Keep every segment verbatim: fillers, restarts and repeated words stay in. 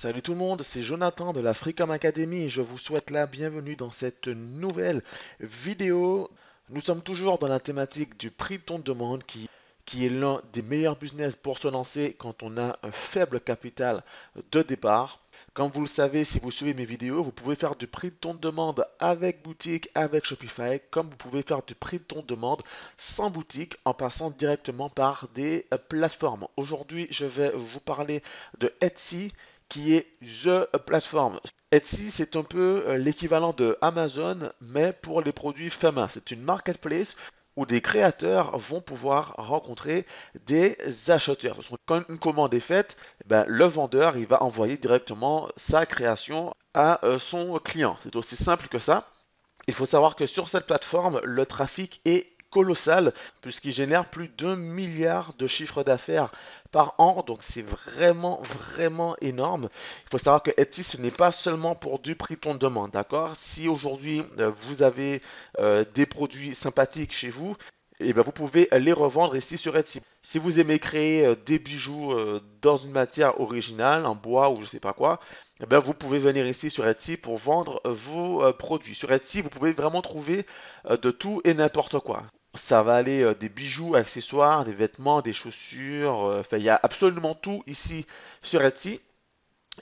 Salut tout le monde, c'est Jonathan de la Freecom Academy et je vous souhaite la bienvenue dans cette nouvelle vidéo. Nous sommes toujours dans la thématique du prix de ton demande qui, qui est l'un des meilleurs business pour se lancer quand on a un faible capital de départ. Comme vous le savez, si vous suivez mes vidéos, vous pouvez faire du prix de ton demande avec boutique, avec Shopify, comme vous pouvez faire du prix de ton demande sans boutique en passant directement par des plateformes. Aujourd'hui, je vais vous parler de Etsy, qui est The Platform. Etsy, c'est un peu l'équivalent de Amazon, mais pour les produits femmes. C'est une marketplace où des créateurs vont pouvoir rencontrer des acheteurs. Quand une commande est faite, ben, le vendeur il va envoyer directement sa création à son client. C'est aussi simple que ça. Il faut savoir que sur cette plateforme, le trafic est colossal puisqu'il génère plus d'un milliard de chiffres d'affaires par an, donc c'est vraiment vraiment énorme. Il faut savoir que Etsy, ce n'est pas seulement pour du prix de ton demande, d'accord? Si aujourd'hui euh, vous avez euh, des produits sympathiques chez vous, et bien vous pouvez les revendre ici sur Etsy. Si vous aimez créer euh, des bijoux euh, dans une matière originale, en bois ou je sais pas quoi, et bien vous pouvez venir ici sur Etsy pour vendre euh, vos euh, produits. Sur Etsy, vous pouvez vraiment trouver euh, de tout et n'importe quoi. Ça va aller des bijoux, accessoires, des vêtements, des chaussures. Enfin, il y a absolument tout ici sur Etsy.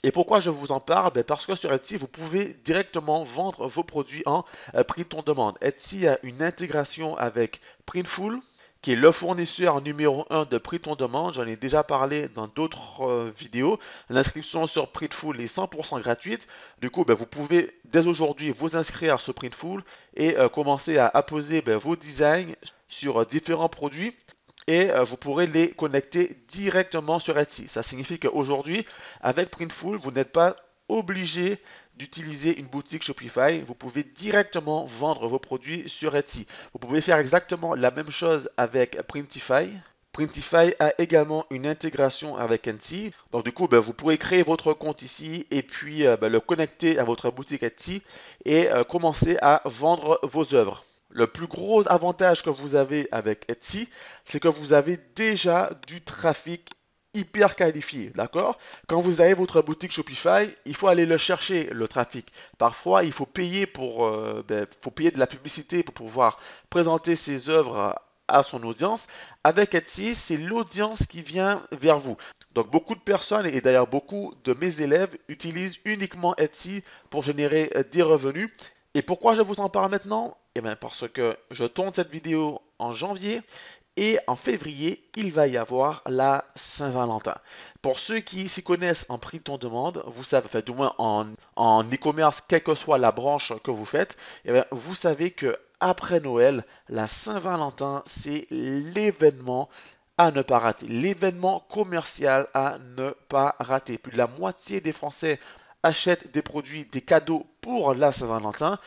Et pourquoi je vous en parle? Ben parce que sur Etsy, vous pouvez directement vendre vos produits en prix de ton demande. Etsy a une intégration avec Printful, qui est le fournisseur numéro un de prix de ton demande. J'en ai déjà parlé dans d'autres euh, vidéos. L'inscription sur Printful est cent pour cent gratuite. Du coup, ben, vous pouvez dès aujourd'hui vous inscrire sur Printful et euh, commencer à apposer ben, vos designs sur euh, différents produits et euh, vous pourrez les connecter directement sur Etsy. Ça signifie qu'aujourd'hui, avec Printful, vous n'êtes pas obligé d'utiliser une boutique Shopify, vous pouvez directement vendre vos produits sur Etsy. Vous pouvez faire exactement la même chose avec Printify. Printify a également une intégration avec Etsy. Donc du coup, ben, vous pouvez créer votre compte ici et puis ben, le connecter à votre boutique Etsy et euh, commencer à vendre vos œuvres. Le plus gros avantage que vous avez avec Etsy, c'est que vous avez déjà du trafic hyper qualifié, d'accord? Quand vous avez votre boutique Shopify, il faut aller le chercher, le trafic. Parfois, il faut payer pour, euh, ben, faut payer de la publicité pour pouvoir présenter ses œuvres à son audience. Avec Etsy, c'est l'audience qui vient vers vous. Donc, beaucoup de personnes, et d'ailleurs beaucoup de mes élèves, utilisent uniquement Etsy pour générer des revenus. Et pourquoi je vous en parle maintenant? Eh bien, parce que je tourne cette vidéo en janvier. Et en février, il va y avoir la Saint-Valentin. Pour ceux qui s'y connaissent en prix de ton demande, vous savez, enfin, du moins en, en e-commerce, quelle que soit la branche que vous faites, eh bien, vous savez que après Noël, la Saint-Valentin, c'est l'événement à ne pas rater, l'événement commercial à ne pas rater. Plus de la moitié des Français achètent des produits, des cadeaux pour la Saint-Valentin.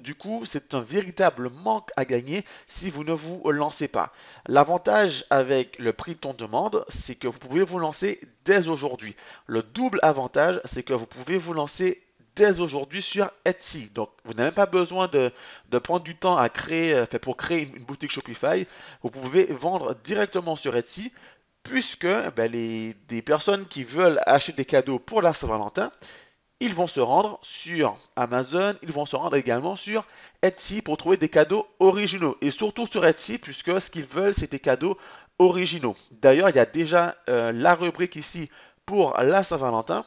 Du coup, c'est un véritable manque à gagner si vous ne vous lancez pas. L'avantage avec le prix de ton demande, c'est que vous pouvez vous lancer dès aujourd'hui. Le double avantage, c'est que vous pouvez vous lancer dès aujourd'hui sur Etsy. Donc, vous n'avez même pas besoin de, de prendre du temps à créer, pour créer une boutique Shopify. Vous pouvez vendre directement sur Etsy, puisque ben, les, des personnes qui veulent acheter des cadeaux pour la Saint-Valentin, ils vont se rendre sur Amazon, ils vont se rendre également sur Etsy pour trouver des cadeaux originaux. Et surtout sur Etsy, puisque ce qu'ils veulent, c'est des cadeaux originaux. D'ailleurs, il y a déjà euh, la rubrique ici pour la Saint-Valentin.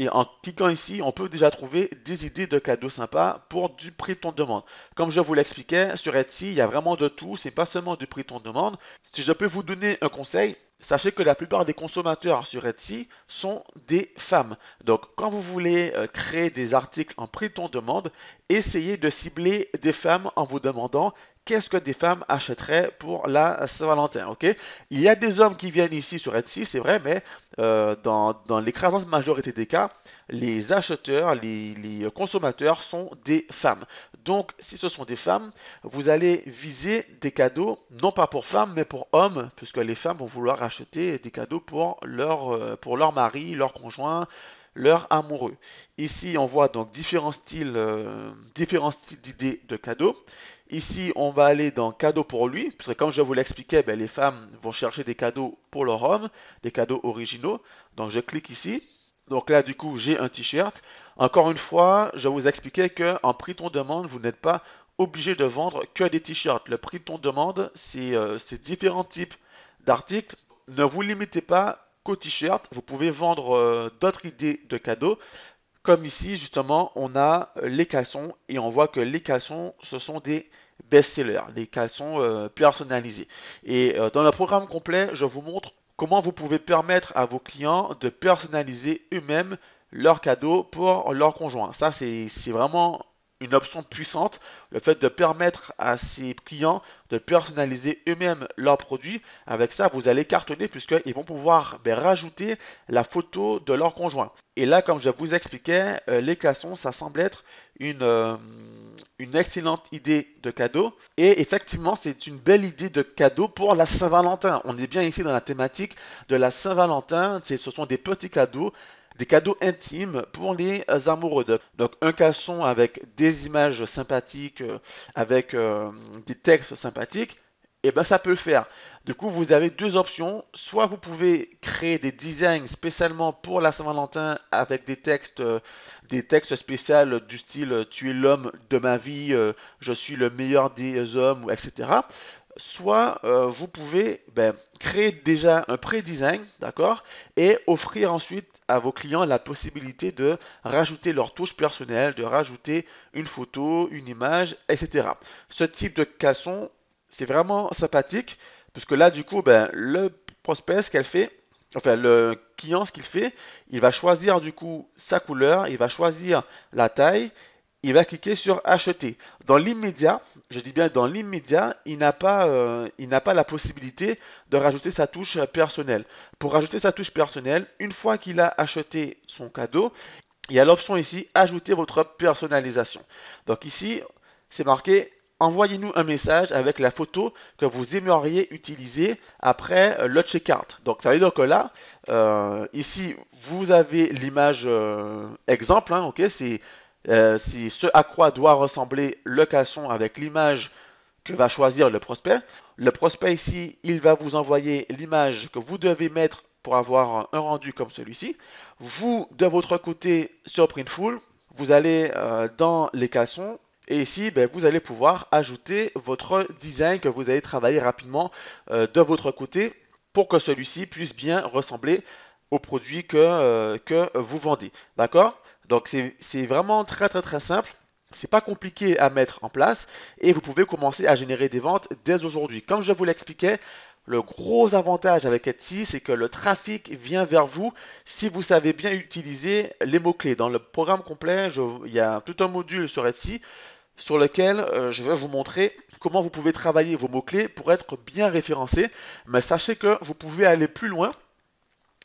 Et en cliquant ici, on peut déjà trouver des idées de cadeaux sympas pour du prix de ton demande. Comme je vous l'expliquais, sur Etsy, il y a vraiment de tout. C'est pas seulement du prix de ton demande. Si je peux vous donner un conseil, sachez que la plupart des consommateurs sur Etsy sont des femmes. Donc, quand vous voulez créer des articles en prix de ton demande, essayez de cibler des femmes en vous demandant qu'est-ce que des femmes achèteraient pour la Saint-Valentin, ok? Il y a des hommes qui viennent ici sur Etsy, c'est vrai, mais euh, dans, dans l'écrasante majorité des cas, les acheteurs, les, les consommateurs sont des femmes. Donc, si ce sont des femmes, vous allez viser des cadeaux, non pas pour femmes, mais pour hommes, puisque les femmes vont vouloir acheter des cadeaux pour leur, pour leur mari, leur conjoint, leur amoureux. Ici, on voit donc différents styles, euh, différents styles d'idées de cadeaux. Ici, on va aller dans cadeaux pour lui, parce que comme je vous l'expliquais, ben, les femmes vont chercher des cadeaux pour leur homme, des cadeaux originaux. Donc, je clique ici. Donc là, du coup, j'ai un t-shirt. Encore une fois, je vous expliquais qu'en prix ton demande, vous n'êtes pas obligé de vendre que des t-shirts. Le prix ton demande, c'est euh, différents types d'articles. Ne vous limitez pas qu'aux t-shirts. Vous pouvez vendre euh, d'autres idées de cadeaux. Comme ici, justement, on a les caleçons et on voit que les caleçons, ce sont des best-sellers, les caleçons euh, personnalisés. Et euh, dans le programme complet, je vous montre comment vous pouvez permettre à vos clients de personnaliser eux-mêmes leurs cadeaux pour leur conjoint. Ça, c'est vraiment une option puissante, le fait de permettre à ses clients de personnaliser eux-mêmes leurs produits. Avec ça, vous allez cartonner puisqu'ils vont pouvoir ben, rajouter la photo de leur conjoint. Et là, comme je vous expliquais, euh, les caleçons, ça semble être une, euh, une excellente idée de cadeau. Et effectivement, c'est une belle idée de cadeau pour la Saint-Valentin. On est bien ici dans la thématique de la Saint-Valentin. Ce sont des petits cadeaux, des cadeaux intimes pour les amoureux. Donc un caleçon avec des images sympathiques, avec euh, des textes sympathiques, et bien ça peut le faire. Du coup, vous avez deux options. Soit vous pouvez créer des designs spécialement pour la Saint-Valentin avec des textes, euh, des textes spéciaux du style « Tu es l'homme de ma vie euh, »,« Je suis le meilleur des hommes », et cetera. Soit euh, vous pouvez ben, créer déjà un pré-design, d'accord, et offrir ensuite à vos clients la possibilité de rajouter leur touche personnelle, de rajouter une photo, une image, et cetera. Ce type de caleçon, c'est vraiment sympathique, puisque là, du coup, ben, le prospect, ce qu'elle fait, enfin, le client, ce qu'il fait, il va choisir, du coup, sa couleur, il va choisir la taille, il va cliquer sur acheter. Dans l'immédiat, je dis bien dans l'immédiat, il n'a pas, euh, il n'a pas la possibilité de rajouter sa touche personnelle. Pour rajouter sa touche personnelle, une fois qu'il a acheté son cadeau, il y a l'option ici, ajouter votre personnalisation. Donc ici, c'est marqué, envoyez-nous un message avec la photo que vous aimeriez utiliser après le checkout. Donc ça veut dire que là, euh, ici, vous avez l'image euh, exemple, hein, ok, c'est euh, c'est ce à quoi doit ressembler le caleçon avec l'image que va choisir le prospect. Le prospect ici, il va vous envoyer l'image que vous devez mettre pour avoir un rendu comme celui-ci. Vous, de votre côté, sur Printful, vous allez euh, dans les caleçons. Et ici, ben, vous allez pouvoir ajouter votre design que vous avez travaillé rapidement euh, de votre côté pour que celui-ci puisse bien ressembler au produit que, euh, que vous vendez. D'accord ? Donc, c'est vraiment très, très, très simple. C'est pas compliqué à mettre en place et vous pouvez commencer à générer des ventes dès aujourd'hui. Comme je vous l'expliquais, le gros avantage avec Etsy, c'est que le trafic vient vers vous si vous savez bien utiliser les mots-clés. Dans le programme complet, je, il y a tout un module sur Etsy sur lequel euh, je vais vous montrer comment vous pouvez travailler vos mots-clés pour être bien référencé. Mais sachez que vous pouvez aller plus loin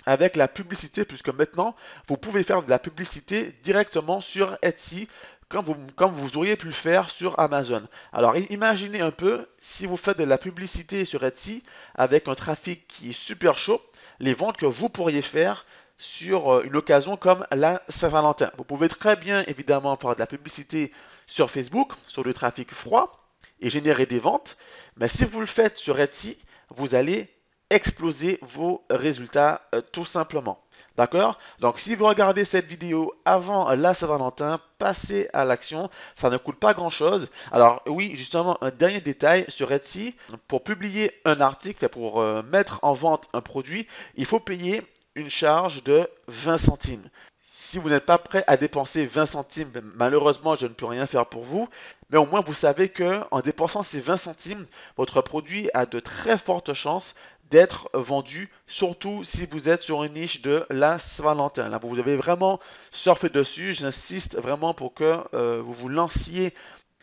avec la publicité, puisque maintenant, vous pouvez faire de la publicité directement sur Etsy, comme vous, comme vous auriez pu le faire sur Amazon. Alors, imaginez un peu, si vous faites de la publicité sur Etsy, avec un trafic qui est super chaud, les ventes que vous pourriez faire sur une occasion comme la Saint-Valentin. Vous pouvez très bien, évidemment, faire de la publicité sur Facebook, sur le trafic froid, et générer des ventes. Mais si vous le faites sur Etsy, vous allez exploser vos résultats euh, tout simplement. D'accord? Donc, si vous regardez cette vidéo avant la Saint-Valentin, passez à l'action. Ça ne coûte pas grand-chose. Alors, oui, justement, un dernier détail sur Etsy. Pour publier un article, pour euh, mettre en vente un produit, il faut payer une charge de vingt centimes. Si vous n'êtes pas prêt à dépenser vingt centimes, malheureusement, je ne peux rien faire pour vous. Mais au moins, vous savez qu'en dépensant ces vingt centimes, votre produit a de très fortes chances d'être vendu, surtout si vous êtes sur une niche de la Saint-Valentin. Là, vous devez vraiment surfer dessus. J'insiste vraiment pour que euh, vous vous lanciez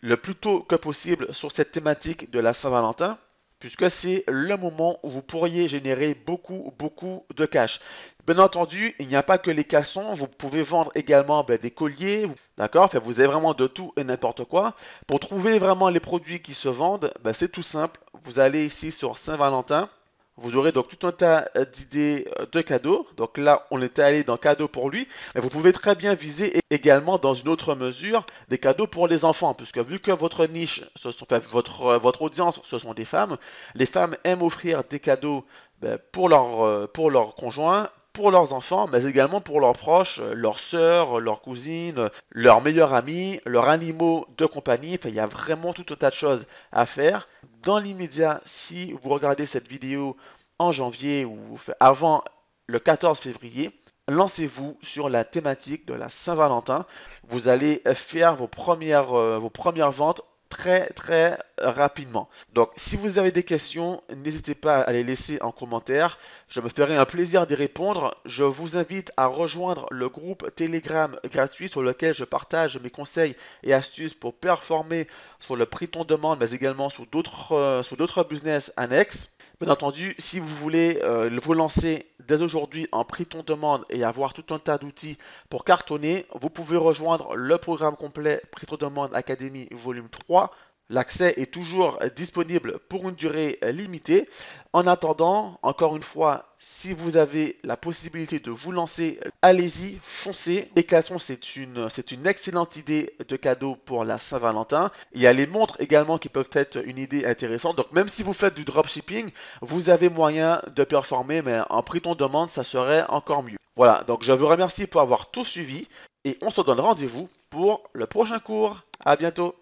le plus tôt que possible sur cette thématique de la Saint-Valentin, puisque c'est le moment où vous pourriez générer beaucoup, beaucoup de cash. Bien entendu, il n'y a pas que les caleçons. Vous pouvez vendre également ben, des colliers, d'accord? Enfin, vous avez vraiment de tout et n'importe quoi. Pour trouver vraiment les produits qui se vendent, ben, c'est tout simple. Vous allez ici sur Saint-Valentin. Vous aurez donc tout un tas d'idées de cadeaux. Donc là, on était allé dans cadeaux pour lui. Mais vous pouvez très bien viser également, dans une autre mesure, des cadeaux pour les enfants. Puisque vu que votre niche, ce sont, enfin, votre, votre audience, ce sont des femmes. Les femmes aiment offrir des cadeaux ben, pour leur, pour leur conjoint, pour leurs enfants, mais également pour leurs proches, leurs sœurs, leurs cousines, leurs meilleurs amis, leurs animaux de compagnie. Enfin, il y a vraiment tout un tas de choses à faire. Dans l'immédiat, si vous regardez cette vidéo en janvier ou avant le quatorze février, lancez-vous sur la thématique de la Saint-Valentin. Vous allez faire vos premières, euh, vos premières ventes très très rapidement. Donc si vous avez des questions, n'hésitez pas à les laisser en commentaire. Je me ferai un plaisir d'y répondre. Je vous invite à rejoindre le groupe Telegram gratuit sur lequel je partage mes conseils et astuces pour performer sur le prix qu'on demande, mais également sur d'autres euh, sur d'autres business annexes. Bien entendu, si vous voulez euh, vous lancer dès aujourd'hui en prix ton demande et avoir tout un tas d'outils pour cartonner, vous pouvez rejoindre le programme complet Prix ton demande Academy volume trois. L'accès est toujours disponible pour une durée limitée. En attendant, encore une fois, si vous avez la possibilité de vous lancer, allez-y, foncez. Les cassons, c'est une, c'est une excellente idée de cadeau pour la Saint-Valentin. Il y a les montres également qui peuvent être une idée intéressante. Donc même si vous faites du dropshipping, vous avez moyen de performer, mais en prix ton demande, ça serait encore mieux. Voilà, donc je vous remercie pour avoir tout suivi et on se donne rendez-vous pour le prochain cours. À bientôt.